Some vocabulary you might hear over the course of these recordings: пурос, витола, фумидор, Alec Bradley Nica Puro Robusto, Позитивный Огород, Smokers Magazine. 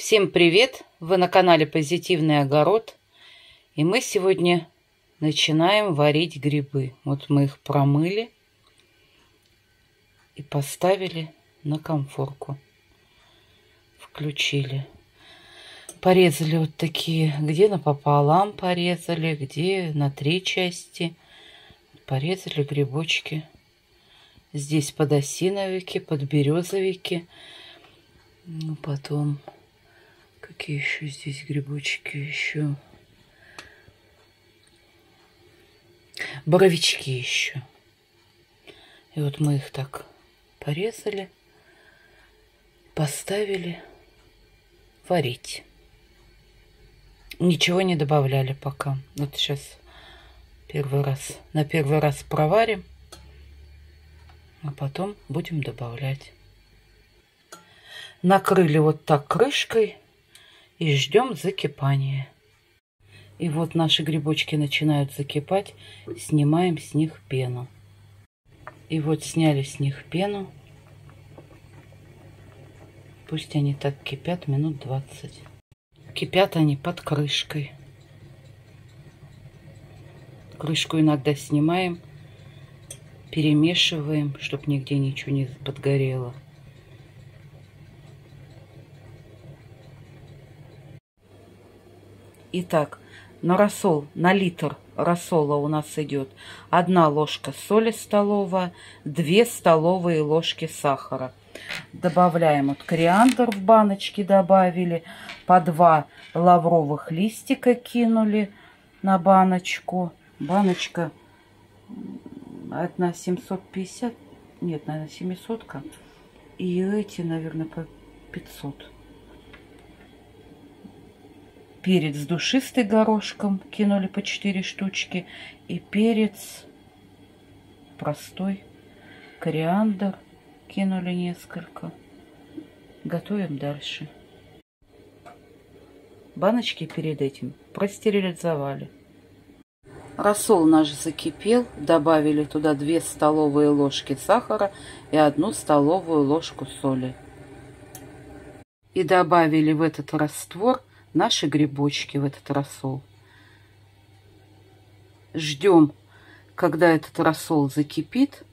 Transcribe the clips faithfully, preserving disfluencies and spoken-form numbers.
Всем привет! Вы на канале Позитивный Огород. И мы сегодня начинаем варить грибы. Вот мы их промыли и поставили на комфорку. Включили. Порезали вот такие, где напополам порезали, где на три части. Порезали грибочки. Здесь подосиновики, подберезовики. Ну, потом... Какие еще здесь грибочки? Еще боровички еще. И вот мы их так порезали, поставили варить. Ничего не добавляли пока. Вот сейчас первый раз, на первый раз проварим, а потом будем добавлять. Накрыли вот так крышкой. И ждем закипания. И вот наши грибочки начинают закипать. Снимаем с них пену. И вот сняли с них пену. Пусть они так кипят минут двадцать. Кипят они под крышкой. Крышку иногда снимаем. Перемешиваем, чтобы нигде ничего не подгорело. Итак, на рассол, на литр рассола у нас идет одна ложка соли столовая, две столовые ложки сахара. Добавляем вот кориандр в баночке добавили, по два лавровых листика кинули на баночку. Баночка одна семьсот пятьдесят, нет, наверное, семисотка. И эти, наверное, по пятьсот. Перец душистый горошком кинули по четыре штучки. И перец простой. Кориандр кинули несколько. Готовим дальше. Баночки перед этим простерилизовали. Рассол наш закипел. Добавили туда две столовые ложки сахара и одну столовую ложку соли. И добавили в этот раствор наши грибочки, в этот рассол. Ждем, когда этот рассол закипит.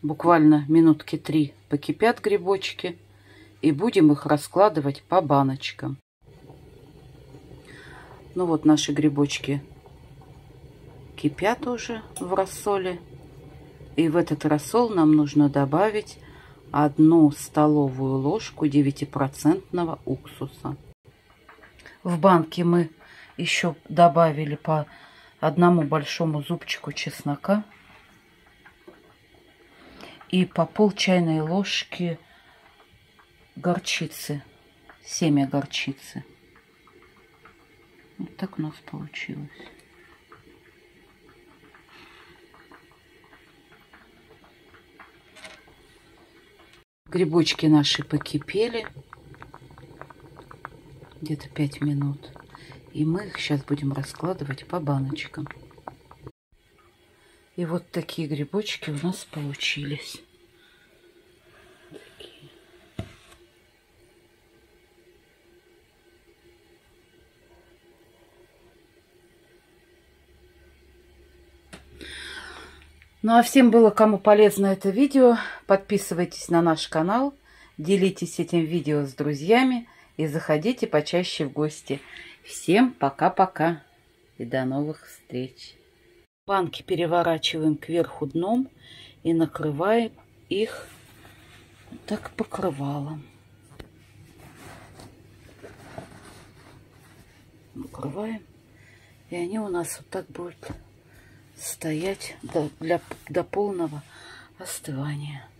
Буквально минутки три покипят грибочки. И будем их раскладывать по баночкам. Ну вот наши грибочки кипят уже в рассоле. И в этот рассол нам нужно добавить одну столовую ложку девятипроцентного уксуса. В банке мы еще добавили по одному большому зубчику чеснока и по пол чайной ложки горчицы, семя горчицы. Вот так у нас получилось. Грибочки наши покипели. Где-то пять минут. И мы их сейчас будем раскладывать по баночкам. И вот такие грибочки у нас получились. Ну а всем было, кому полезно это видео, подписывайтесь на наш канал, делитесь этим видео с друзьями. И заходите почаще в гости. Всем пока-пока и до новых встреч. Банки переворачиваем кверху дном и накрываем их вот так покрывалом. Накрываем. И они у нас вот так будут стоять до, для, до полного остывания.